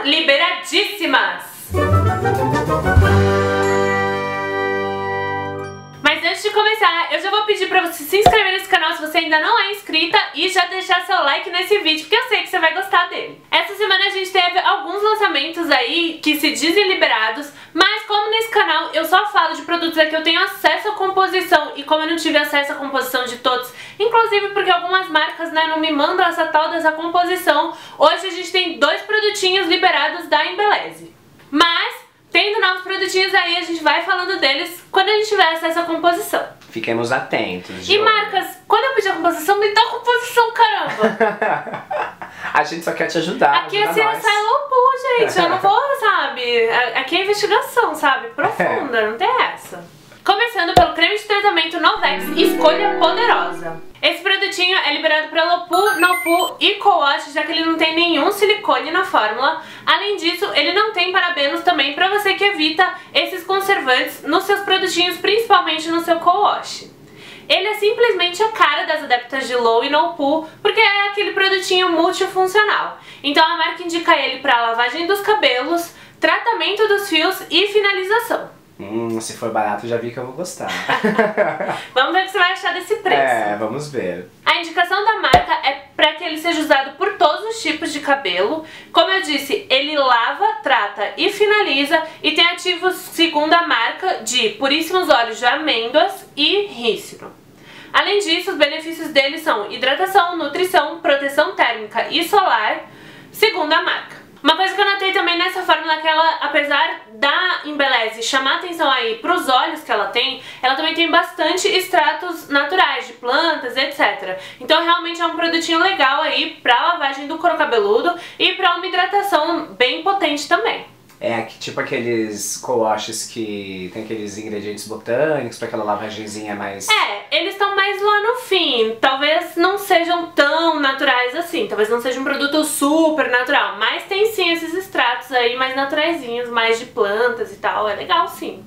com Liberadíssimas. Mas antes de começar, eu já vou pedir pra você se inscrever nesse canal se você ainda não é inscrita e já deixar seu like nesse vídeo, porque eu sei que você vai gostar dele. Essa semana a gente teve alguns lançamentos aí que se dizem liberados, mas como nesse canal eu só falo de produtos a que eu tenho acesso à composição, e como eu não tive acesso à composição de todos, inclusive porque algumas marcas, né, não me mandam essa tal dessa composição, hoje a gente tem dois produtinhos liberados da Embelleze. Mas tendo novos produtinhos aí, a gente vai falando deles quando a gente tiver acesso à composição. Fiquemos atentos. E marcas, quando eu pedi a composição, me dá a composição, caramba! A gente só quer te ajudar. Aqui é assim, sai low poo, gente. Eu não vou, sabe? Aqui é investigação, sabe? Profunda, não tem essa. Começando pelo creme de tratamento Novex Escolha Poderosa. Esse produtinho é liberado para LOW POO, NO POO e co-wash, já que ele não tem nenhum silicone na fórmula. Além disso, ele não tem parabenos também, para você que evita esses conservantes nos seus produtinhos, principalmente no seu co-wash. Ele é simplesmente a cara das adeptas de LOW e NO POO, porque é aquele produtinho multifuncional. Então a marca indica ele para lavagem dos cabelos, tratamento dos fios e finalização. Se for barato, já vi que eu vou gostar. Vamos ver o que você vai achar desse preço. É, vamos ver. A indicação da marca é para que ele seja usado por todos os tipos de cabelo. Como eu disse, ele lava, trata e finaliza, e tem ativos, segundo a marca, de puríssimos óleos de amêndoas e rícino. Além disso, os benefícios dele são hidratação, nutrição, proteção térmica e solar, segundo a marca. Uma coisa que eu notei também nessa fórmula é que ela, apesar da Embelleze chamar atenção aí pros óleos que ela também tem bastante extratos naturais, de plantas, etc. Então realmente é um produtinho legal aí pra lavagem do couro cabeludo e pra uma hidratação bem potente também. É, tipo aqueles co-washes que tem aqueles ingredientes botânicos pra aquela lavagenzinha mais... É, eles estão mais lá no fim, talvez não sejam tão naturais assim, talvez não seja um produto super natural, mas tem sim esses extratos aí mais naturaizinhos, mais de plantas e tal, é legal sim.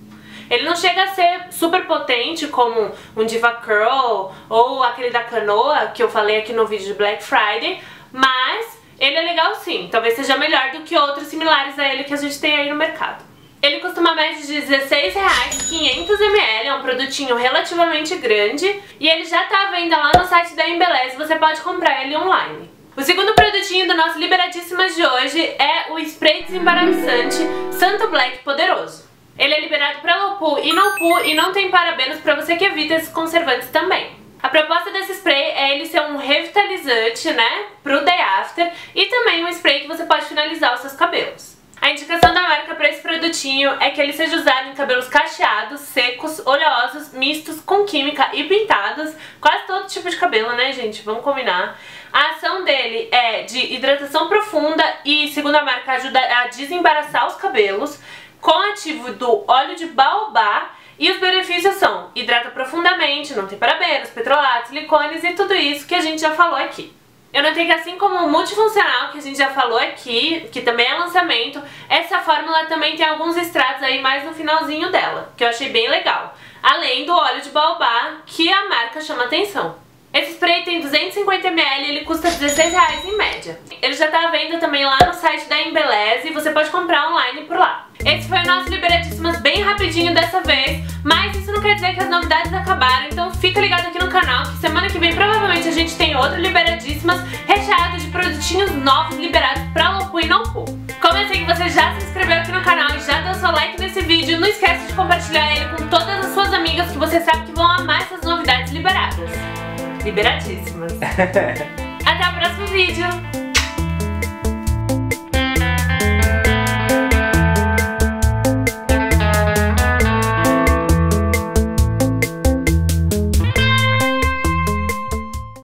Ele não chega a ser super potente como um Diva Curl ou aquele da Canoa, que eu falei aqui no vídeo de Black Friday, mas... ele é legal sim, talvez seja melhor do que outros similares a ele que a gente tem aí no mercado. Ele custa uma média de R$16,00, 500ml, é um produtinho relativamente grande, e ele já tá à venda lá no site da Embelleze, você pode comprar ele online. O segundo produtinho do nosso Liberadíssimas de hoje é o Spray Desembaraçante Santo Black Poderoso. Ele é liberado para LOW POO e NO POO e não tem parabenos, para você que evita esses conservantes também. A proposta desse spray é ele ser um revitalizante, né, pro day after, e também um spray que você pode finalizar os seus cabelos. A indicação da marca para esse produtinho é que ele seja usado em cabelos cacheados, secos, oleosos, mistos, com química e pintados, quase todo tipo de cabelo, né, gente, vamos combinar. A ação dele é de hidratação profunda e, segundo a marca, ajuda a desembaraçar os cabelos, com ativo do óleo de baobá. E os benefícios são: hidrata profundamente, não tem parabenos, petrolatos, silicones e tudo isso que a gente já falou aqui. Eu notei que, assim como o multifuncional que a gente já falou aqui, que também é lançamento, essa fórmula também tem alguns extratos aí mais no finalzinho dela, que eu achei bem legal. Além do óleo de baobá, que a marca chama atenção. Esse spray tem 250ml, ele custa R$16,00 em média. Ele já tá à venda também lá no site da Embelleze, você pode comprar online por lá. Esse foi o nosso Liberadíssimas bem rapidinho dessa vez, mas isso não quer dizer que as novidades acabaram, então fica ligado aqui no canal que semana que vem provavelmente a gente tem outro Liberadíssimas recheado de produtinhos novos liberados pra LOW POO e NO POO. Como eu sei que você já se inscreveu aqui no canal e já deu seu like nesse vídeo, não esquece de compartilhar ele com todas as suas amigas que você sabe que vão amar essas novidades liberadas. Liberadíssimas. Até o próximo vídeo!